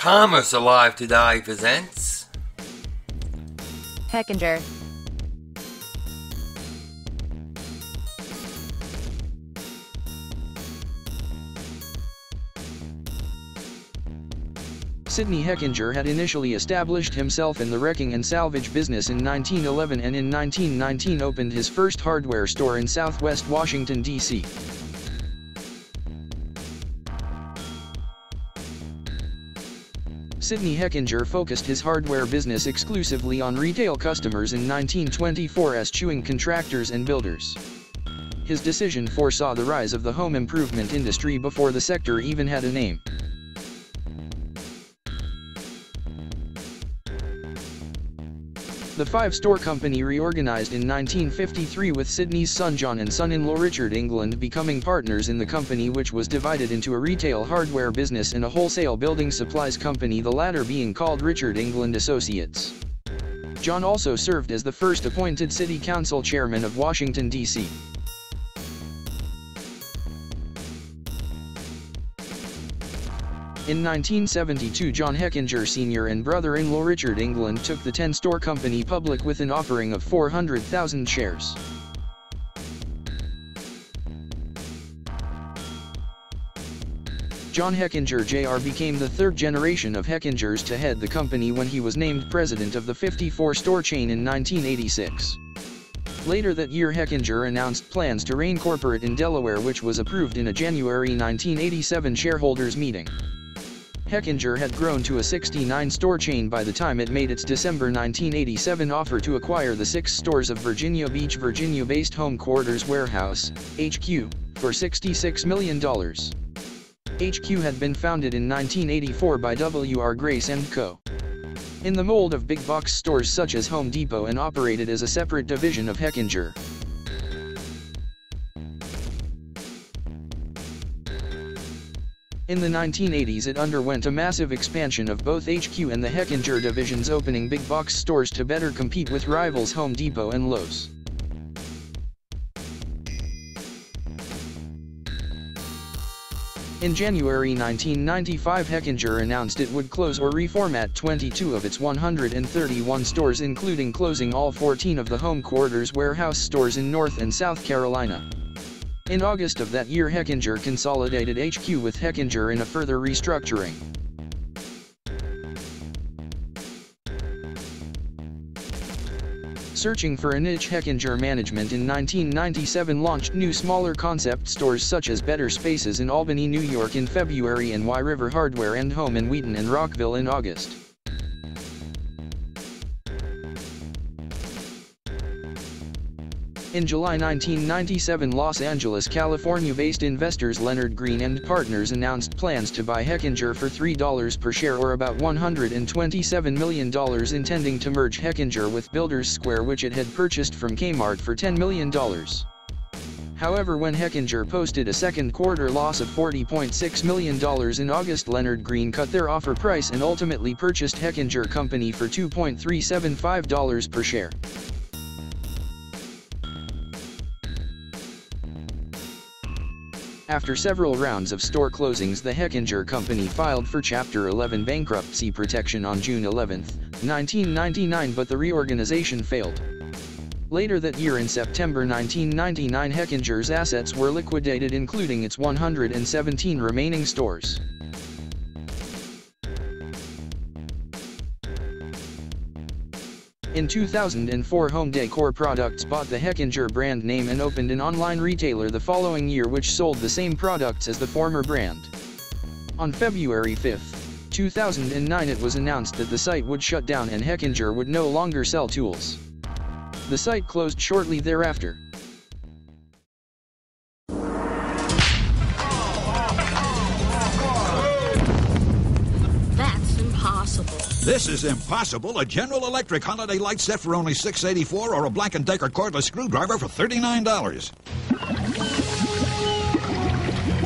Commerce Alive Today presents Hechinger. Sidney Hechinger had initially established himself in the wrecking and salvage business in 1911 and in 1919 opened his first hardware store in southwest Washington, D.C. Sidney Hechinger focused his hardware business exclusively on retail customers in 1924, eschewing contractors and builders. His decision foresaw the rise of the home improvement industry before the sector even had a name. The five-store company reorganized in 1953 with Sidney's son John and son-in-law Richard England becoming partners in the company, which was divided into a retail hardware business and a wholesale building supplies company, the latter being called Richard England Associates. John also served as the first appointed city council chairman of Washington, D.C. In 1972, John Hechinger Sr. and brother-in-law Richard England took the 10-store company public with an offering of 400,000 shares. John Hechinger Jr. became the third generation of Hechingers to head the company when he was named president of the 54-store chain in 1986. Later that year, Hechinger announced plans to rein corporate in Delaware, which was approved in a January 1987 shareholders meeting. Hechinger had grown to a 69-store chain by the time it made its December 1987 offer to acquire the 6 stores of Virginia Beach, Virginia-based Home Quarters Warehouse, HQ, for $66 million. HQ had been founded in 1984 by W.R. Grace & Co. in the mold of big-box stores such as Home Depot and operated as a separate division of Hechinger. In the 1980s, it underwent a massive expansion of both HQ and the Hechinger divisions, opening big box stores to better compete with rivals Home Depot and Lowe's. In January 1995, Hechinger announced it would close or reformat 22 of its 131 stores, including closing all 14 of the Home Quarters Warehouse stores in North and South Carolina. In August of that year, Hechinger consolidated HQ with Hechinger in a further restructuring. Searching for a niche, Hechinger Management in 1997 launched new smaller concept stores such as Better Spaces in Albany, New York in February and Y River Hardware and Home in Wheaton and Rockville in August. In July 1997, Los Angeles, California-based investors Leonard Green and Partners announced plans to buy Hechinger for $3 per share, or about $127 million, intending to merge Hechinger with Builders Square, which it had purchased from Kmart for $10 million. However, when Hechinger posted a second quarter loss of $40.6 million in August, Leonard Green cut their offer price and ultimately purchased Hechinger Company for $2.375 per share. After several rounds of store closings, the Hechinger Company filed for Chapter 11 bankruptcy protection on June 11, 1999, but the reorganization failed. Later that year, in September 1999, Hechinger's assets were liquidated, including its 117 remaining stores. In 2004, Home Decor Products bought the Hechinger brand name and opened an online retailer the following year, which sold the same products as the former brand. On February 5, 2009, it was announced that the site would shut down and Hechinger would no longer sell tools. The site closed shortly thereafter. This is impossible. A General Electric holiday light set for only $6.84, or a Black and Decker cordless screwdriver for $39.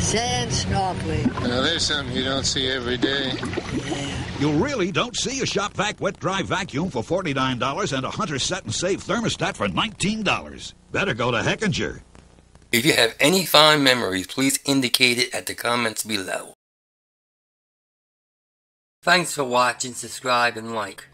Sand snorkeling. Now, there's something you don't see every day. Yeah. You really don't see a Shop Vac wet-dry vacuum for $49 and a Hunter Set and Save thermostat for $19. Better go to Hechinger. If you have any fond memories, please indicate it at the comments below. Thanks for watching, subscribe and like.